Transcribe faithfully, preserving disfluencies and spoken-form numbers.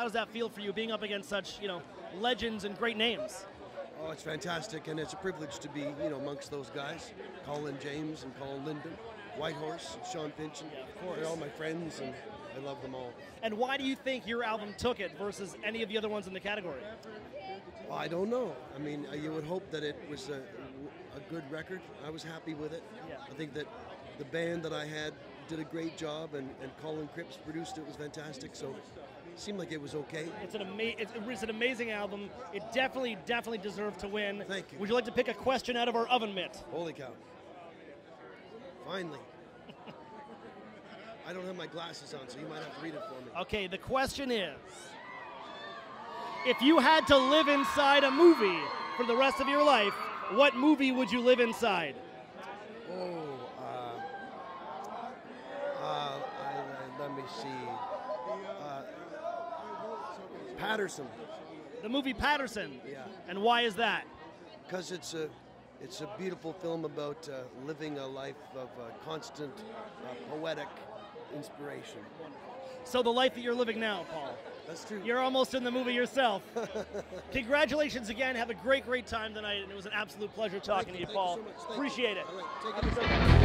how does that feel for you, being up against such, you know, legends and great names? Oh, it's fantastic, and it's a privilege to be, you know, amongst those guys, Colin James and Colin Linden, Whitehorse, and Sean Finch, and yeah, of course. They're all my friends, and I love them all. And why do you think your album took it versus any of the other ones in the category? Well, I don't know. I mean, you would hope that it was a, a good record. I was happy with it. Yeah. I think that the band that I had did a great job, and, and Colin Cripps produced it. It was fantastic, so it seemed like it was okay. It's an, ama it's, it's an amazing album. It definitely, definitely deserved to win. Thank you. Would you like to pick a question out of our oven mitt? Holy cow. Finally. I don't have my glasses on, so you might have to read it for me. Okay, the question is, if you had to live inside a movie for the rest of your life, what movie would you live inside? Oh. Let me see. Uh, Patterson. The movie Patterson. Yeah. And why is that? Because it's a, it's a beautiful film about uh, living a life of uh, constant uh, poetic inspiration. So the life that you're living now, Paul. That's true. You're almost in the movie yourself. Congratulations again. Have a great, great time tonight, and it was an absolute pleasure talking you, to you, Paul. You so much. Appreciate you. It. All right, take it.